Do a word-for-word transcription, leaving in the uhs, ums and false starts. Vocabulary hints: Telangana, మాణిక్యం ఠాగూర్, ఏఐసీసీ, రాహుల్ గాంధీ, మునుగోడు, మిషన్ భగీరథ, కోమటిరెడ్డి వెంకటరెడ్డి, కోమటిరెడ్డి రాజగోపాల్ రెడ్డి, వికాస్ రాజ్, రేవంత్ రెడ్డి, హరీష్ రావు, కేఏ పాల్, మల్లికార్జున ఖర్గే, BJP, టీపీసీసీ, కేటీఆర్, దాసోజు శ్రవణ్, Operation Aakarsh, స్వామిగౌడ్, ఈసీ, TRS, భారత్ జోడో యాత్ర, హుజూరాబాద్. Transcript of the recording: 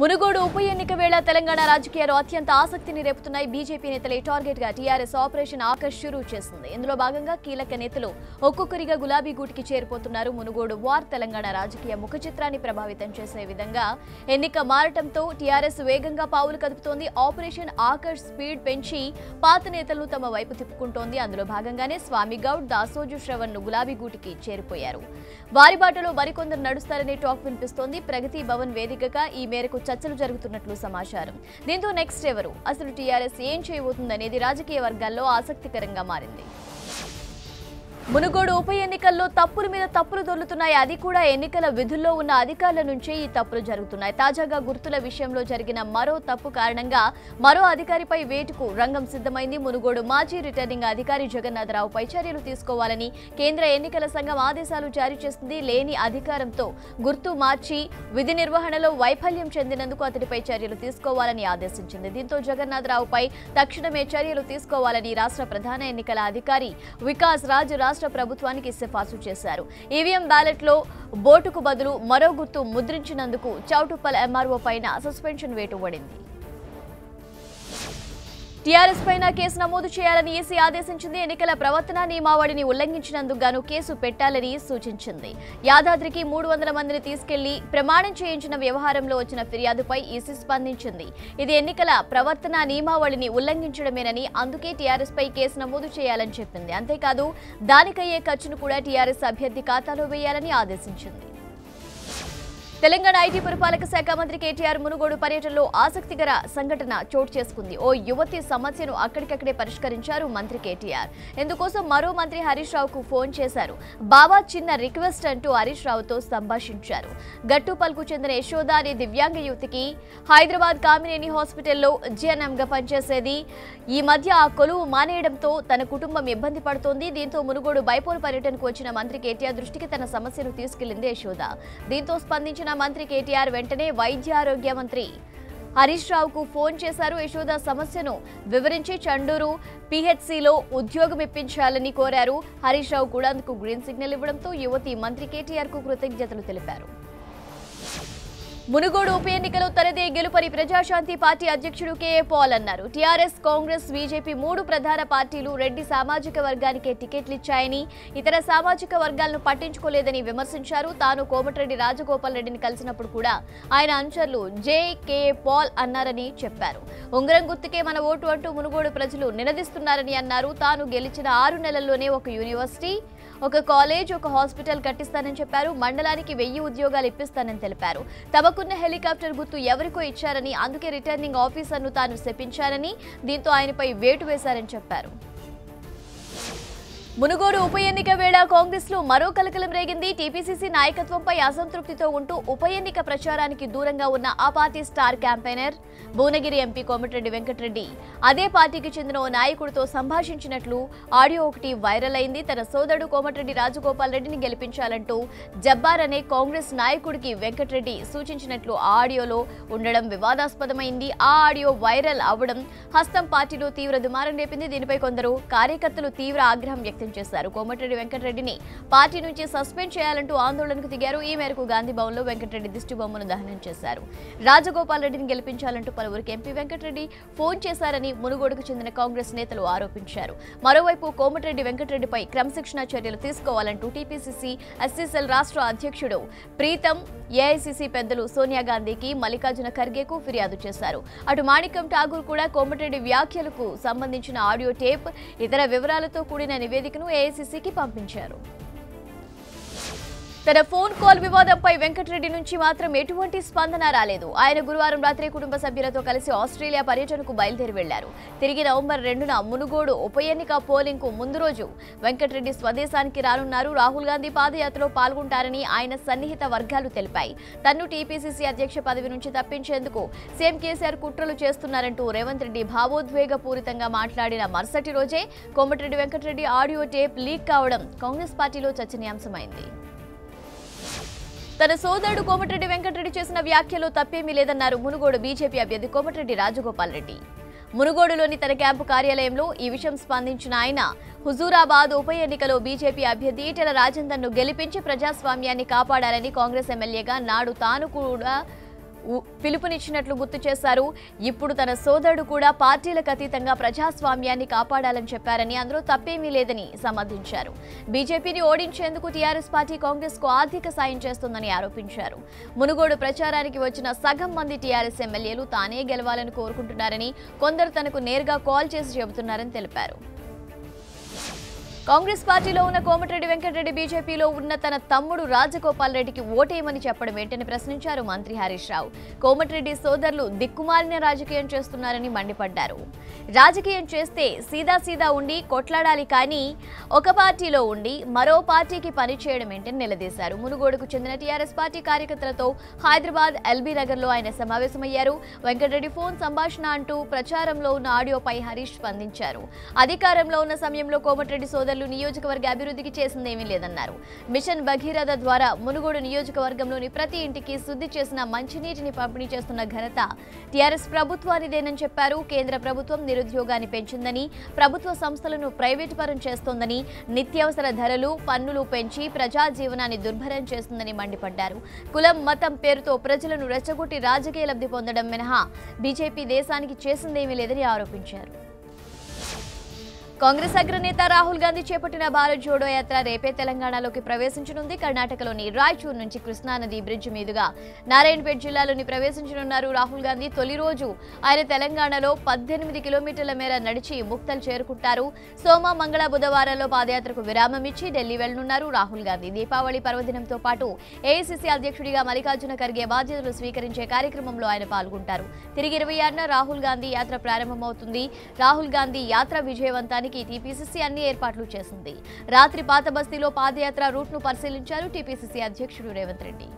మునుగోడు ఉప ఎన్నిక వేళ తెలంగాణ రాజకీయాలు అత్యంత ఆసక్తిని రేపుతున్నాయి. బీజేపీ నేతలే టార్గెట్ గా టీఆర్ఎస్ ఆపరేషన్ ఆకర్ష్ షురూ చేసింది. ఇందులో భాగంగా కీలక నేతలు ఒక్కొక్కరిగా గులాబీ గూటికి చేరిపోతున్నారు. మునుగోడు వార్ తెలంగాణ రాజకీయ ముఖ చిత్రాన్ని ప్రభావితం చేసే విధంగా ఎన్నిక మారటంతో టీఆర్ఎస్ వేగంగా పావులు కదుపుతోంది. ఆపరేషన్ ఆకర్ష్ స్పీడ్ పెంచి పాత నేతలను తమ వైపు తిప్పుకుంటోంది. అందులో భాగంగానే స్వామిగౌడ్, దాసోజు శ్రవణ్ ను గులాబీ గూటికి చేరిపోయారు. వారి బాటలో మరికొందరు నడుస్తారనే టాక్ వినిపిస్తోంది. ప్రగతి భవన్ వేదికగా ఈ మేరకు చర్చలు జరుగుతున్నట్లు సమాచారం. దీంతో నెక్స్ట్ ఎవరు, అసలు టీఆర్ఎస్ ఏం చేయబోతుందనేది రాజకీయ వర్గాల్లో ఆసక్తికరంగా మారింది. మునుగోడు ఉప ఎన్నికల్లో తప్పుల మీద తప్పులు దొర్లుతున్నాయి. అది కూడా ఎన్నికల విధుల్లో ఉన్న అధికారుల నుంచే ఈ తప్పులు జరుగుతున్నాయి. తాజాగా గుర్తుల విషయంలో జరిగిన మరో తప్పు కారణంగా మరో అధికారిపై వేటుకు రంగం సిద్ధమైంది. మునుగోడు మాజీ రిటర్నింగ్ అధికారి జగన్నాథరావుపై చర్యలు తీసుకోవాలని కేంద్ర ఎన్నికల సంఘం ఆదేశాలు జారీ చేసింది. లేని అధికారంతో గుర్తు మార్చి విధి నిర్వహణలో వైఫల్యం చెందినందుకు అతడిపై చర్యలు తీసుకోవాలని ఆదేశించింది. దీంతో జగన్నాథరావుపై తక్షణమే చర్యలు తీసుకోవాలని రాష్ట్ర ప్రధాన ఎన్నికల అధికారి వికాస్ రాజ్ రాష్ట్ర ప్రభుత్వానికి సిఫార్సు చేశారు. ఈవీఎం బ్యాలెట్లో బోటుకు బదులు మరో గుర్తు ముద్రించినందుకు చౌటుప్పల్ ఎంఆర్ఓ పైన సస్పెన్షన్ వేటు పడింది. టీఆర్ఎస్ పైన కేసు నమోదు చేయాలని ఈసీ ఆదేశించింది. ఎన్నికల ప్రవర్తన నియమావళిని ఉల్లంఘించినందుకు గాను కేసు పెట్టాలని సూచించింది. యాదాద్రికి మూడు వందల మందిని తీసుకెళ్లి ప్రమాణం చేయించిన వ్యవహారంలో వచ్చిన ఫిర్యాదుపై ఈసీ స్పందించింది. ఇది ఎన్నికల ప్రవర్తన నియమావళిని ఉల్లంఘించడమేనని అందుకే టీఆర్ఎస్ పై కేసు నమోదు చేయాలని చెప్పింది. అంతేకాదు దానికయ్యే ఖర్చును కూడా టీఆర్ఎస్ అభ్యర్థి ఖాతాలో వేయాలని ఆదేశించింది. తెలంగాణ ఐటీ పురపాలక శాఖ మంత్రి కేటీఆర్ మునుగోడు పర్యటనలో ఆసక్తికర సంఘటన చోటు చేసుకుంది. ఓ యువతి సమస్యను అక్కడికక్కడే పరిష్కరించారు మంత్రి కేటీఆర్. ఇందుకోసం మరో మంత్రి హరీష్ రావుకు ఫోన్ చేశారు. బాబా చిన్న రిక్వెస్ట్ అంటూ హరీష్ రావుతో సంభాషించారు. గట్టుపల్కు చెందిన యశోద అనే దివ్యాంగ యువతికి హైదరాబాద్ కామినేని హాస్పిటల్లో జిఎన్ఎంగా పనిచేసేది. ఈ మధ్య ఆ కొలువు మానేయడంతో తన కుటుంబం ఇబ్బంది పడుతోంది. దీంతో మునుగోడు బైపోల్ పర్యటనకు వచ్చిన మంత్రి కేటీఆర్ దృష్టికి తన సమస్యను తీసుకెళ్లింది యశోద. దీంతో స్పందించిన మంత్రి కేటీఆర్ వెంటనే వైద్య ఆరోగ్య మంత్రి హరీష్ రావుకు ఫోన్ చేశారు. యశోద సమస్యను వివరించి చండూరు పిహెచ్సిలో ఉద్యోగం ఇప్పించాలని కోరారు. హరీష్ రావు కూడా అందుకు గ్రీన్ సిగ్నల్ ఇవ్వడంతో యువతి మంత్రి కేటీఆర్కు కృతజ్ఞతలు తెలిపారు. మునుగోడు ఉప ఎన్నికలో తనదే గెలుపని ప్రజాశాంతి పార్టీ అధ్యక్షుడు కేఏ పాల్ అన్నారు. టీఆర్ఎస్, కాంగ్రెస్, బీజేపీ మూడు ప్రధాన పార్టీలు రెడ్డి సామాజిక వర్గానికే టికెట్లు ఇచ్చాయని, ఇతర సామాజిక వర్గాలను పట్టించుకోలేదని విమర్శించారు. తాను కోమటిరెడ్డి రాజగోపాల్ రెడ్డిని కలిసినప్పుడు కూడా ఆయన అనుచరులు జే కే పాల్ అన్నారని చెప్పారు. ఉంగరం గుర్తుకే మన ఓటు అంటూ మునుగోడు ప్రజలు నినదిస్తున్నారని అన్నారు. తాను గెలిచిన ఆరు నెలల్లోనే ఒక యూనివర్సిటీ, ఒక కాలేజ్, ఒక హాస్పిటల్ కట్టిస్తానని చెప్పారు. మండలానికి వెయ్యి ఉద్యోగాలు ఇప్పిస్తానని తెలిపారు. తమకున్న హెలికాప్టర్ గుర్తు ఎవరికో ఇచ్చారని, అందుకే రిటర్నింగ్ ఆఫీసర్ను తాను శపించారని, దీంతో ఆయనపై వేటు వేశారని చెప్పారు. మునుగోడు ఉప ఎన్నిక వేళ కాంగ్రెస్ లో మరో కలకలం రేగింది. టీపీసీసీ నాయకత్వంపై అసంతృప్తితో ఉంటూ ఉప ఎన్నిక ప్రచారానికి దూరంగా ఉన్న ఆ party star campaigner, Bhuvanagiri MP కోమటిరెడ్డి వెంకటరెడ్డి అదే పార్టీకి చెందిన ఓ నాయకుడితో సంభాషించినట్లు ఆడియో ఒకటి వైరల్ అయింది. తన సోదరుడు కోమటిరెడ్డి రాజగోపాల్ రెడ్డిని గెలిపించాలంటూ జబ్బార్ అనే కాంగ్రెస్ నాయకుడికి వెంకటరెడ్డి సూచించినట్లు ఆ ఆడియోలో ఉండడం వివాదాస్పదమైంది. ఆ ఆడియో వైరల్ అవ్వడం హస్తం పార్టీలో తీవ్ర దుమారం రేపింది. దీనిపై కొందరు కార్యకర్తలు తీవ్ర ఆగ్రహం వ్యక్తం చేశారు. కోమటిరెడ్డి వెంకటరెడ్డిని పార్టీ నుంచి సస్పెండ్ చేయాలంటూ ఆందోళనకు దిగారు. ఈ మేరకు గాంధీ భవన్లో వెంకటరెడ్డి దిష్టి బొమ్మను దహనం చేశారు. రాజగోపాల్ రెడ్డిని గెలిపించాలంటూ పలువురికి ఎంపీ వెంకటరెడ్డి ఫోన్ చేశారని మునుగోడుకు చెందిన కాంగ్రెస్ నేతలు ఆరోపించారు. మరోవైపు కోమటిరెడ్డి వెంకటరెడ్డిపై క్రమశిక్షణ చర్యలు తీసుకోవాలంటూ టీపీసీసీ ఎస్సీసీఎల్ రాష్ట్ర అధ్యక్షుడు ప్రీతం, ఏఐసీసీ పెద్దలు సోనియా గాంధీకి, మల్లికార్జున ఖర్గేకు ఫిర్యాదు చేశారు. అటు మాణిక్యం ఠాగూర్ కూడా కోమటిరెడ్డి వ్యాఖ్యలకు సంబంధించిన ఆడియో టేప్, ఇతర వివరాలతో కూడిన నివేదిక ఏఐసీసీకి పంపించారు. తన ఫోన్ కాల్ వివాదంపై వెంకటరెడ్డి నుంచి మాత్రం ఎటువంటి స్పందన రాలేదు. ఆయన గురువారం రాత్రి కుటుంబ సభ్యులతో కలిసి ఆస్ట్రేలియా పర్యటనకు బయలుదేరి వెళ్లారు. తిరిగి నవంబర్ రెండున మునుగోడు ఉప ఎన్నిక పోలింగ్ కు ముందు రోజు వెంకటరెడ్డి స్వదేశానికి రానున్నారు. రాహుల్ గాంధీ పాదయాత్రలో పాల్గొంటారని ఆయన సన్నిహిత వర్గాలు తెలిపాయి. తన్ను టీపీసీసీ అధ్యక్ష పదవి నుంచి తప్పించేందుకు సీఎం కేసీఆర్ కుట్రలు చేస్తున్నారంటూ రేవంత్ రెడ్డి భావోద్వేగపూరితంగా మాట్లాడిన మరుసటి రోజే కోమటిరెడ్డి వెంకటరెడ్డి audio tape leak కావడం కాంగ్రెస్ పార్టీలో చర్చనీయాంశమైంది. తన సోదరుడు కోమటిరెడ్డి వెంకటరెడ్డి చేసిన వ్యాఖ్యలో తప్పేమీ లేదన్నారు మునుగోడు బీజేపీ అభ్యర్థి కోమటిరెడ్డి రాజగోపాల్ రెడ్డి. మునుగోడులోని తన క్యాంపు కార్యాలయంలో ఈ విషయం స్పందించిన ఆయన, హుజూరాబాద్ ఉప ఎన్నికలో బీజేపీ అభ్యర్థి ఈటెల రాజేందర్ను గెలిపించి ప్రజాస్వామ్యాన్ని కాపాడాలని కాంగ్రెస్ ఎమ్మెల్యేగా నాడు తాను కూడా పిలుపునిచ్చినట్లు గుర్తు చేశారు. ఇప్పుడు తన సోదరుడు కూడా పార్టీలకు అతీతంగా ప్రజాస్వామ్యాన్ని కాపాడాలని చెప్పారని అందరూ తప్పేమీ లేదని సమర్థించారు. బీజేపీని ఓడించేందుకు టీఆర్ఎస్ పార్టీ కాంగ్రెస్ కు ఆర్థిక సాయం చేస్తుందని ఆరోపించారు. మునుగోడు ప్రచారానికి వచ్చిన సగం మంది టీఆర్ఎస్ ఎమ్మెల్యేలు తానే గెలవాలని కోరుకుంటున్నారని కొందరు తనకు నేరుగా కాల్ చేసి చెబుతున్నారని తెలిపారు. కాంగ్రెస్ పార్టీలో ఉన్న కోమటిరెడ్డి వెంకటరెడ్డి బీజేపీలో ఉన్న తన తమ్ముడు రాజగోపాల్ రెడ్డికి ఓటేయమని చెప్పడం ఏంటని ప్రశ్నించారు మంత్రి హరీష్ రావు. కోమటిరెడ్డి సోదరులు దిక్కుమాలిన రాజకీయం చేస్తున్నారని మండిపడ్డారు. రాజకీయం చేస్తే సీదా సీదా ఉండి కొట్లాడాలి, కానీ ఒక పార్టీలో ఉండి మరో పార్టీకి పనిచేయడం ఏంటని నిలదీశారు. మునుగోడుకు చెందిన టీఆర్ఎస్ పార్టీ కార్యకర్తలతో హైదరాబాద్ ఎల్బీ నగర్లో ఆయన సమావేశమయ్యారు. వెంకటరెడ్డి ఫోన్ సంభాషణ అంటూ ప్రచారంలో ఉన్న ఆడియోపై హరీష్ స్పందించారు. అధికారంలో ఉన్న సమయంలో కోమటిరెడ్డి సోదరు నియోజకవర్గ అభివృద్ధికి చేసిందేమీ లేదన్నారు. మిషన్ భగీరథ ద్వారా మునుగోడు నియోజకవర్గంలోని ప్రతి ఇంటికి శుద్ధి చేసిన మంచినీటిని పంపిణీ చేస్తున్న ఘనత టీఆర్ఎస్ ప్రభుత్వానిదేనని చెప్పారు. కేంద్ర ప్రభుత్వం నిరుద్యోగాన్ని పెంచిందని, ప్రభుత్వ సంస్థలను ప్రైవేటు పరం చేస్తోందని, నిత్యావసర ధరలు పన్నులు పెంచి ప్రజా జీవనాన్ని దుర్భరం చేస్తుందని మండిపడ్డారు. కులం మతం పేరుతో ప్రజలను రెచ్చగొట్టి రాజకీయ లబ్ధి పొందడం మినహా బీజేపీ దేశానికి చేసిందేమీ లేదని ఆరోపించారు. కాంగ్రెస్ అగ్రనేత రాహుల్ గాంధీ చేపట్టిన భారత్ జోడో యాత్ర రేపే తెలంగాణలోకి ప్రవేశించనుంది. కర్ణాటకలోని రాయచూర్ నుంచి కృష్ణానది బ్రిడ్జ్ మీదుగా నారాయణపేట జిల్లాలోని ప్రవేశించనున్నారు రాహుల్ గాంధీ. తొలి రోజు ఆయన తెలంగాణలో పద్దెనిమిది కిలోమీటర్ల మేర నడిచి ముక్తల్ చేరుకుంటారు. సోమ మంగళ బుధవారాల్లో పాదయాత్రకు విరామం ఇచ్చి ఢిల్లీ వెళ్లనున్నారు రాహుల్ గాంధీ. దీపావళి పర్వదినంతో పాటు ఏఐసీసీ అధ్యక్షుడిగా మల్లికార్జున ఖర్గే బాధ్యతలు స్వీకరించే కార్యక్రమంలో ఆయన పాల్గొంటారు. తిరిగి ఇరవై ఆరున రాహుల్ గాంధీ యాత్ర ప్రారంభమవుతుంది. రాహుల్ గాంధీ యాత్ర విజయవంతానికి టీపీసీసీ అన్ని ఏర్పాట్లు చేసింది. రాత్రి పాత బస్తీలో పాదయాత్ర రూట్ను పరిశీలించారు టీపీసీసీ అధ్యక్షుడు రేవంత్ రెడ్డి.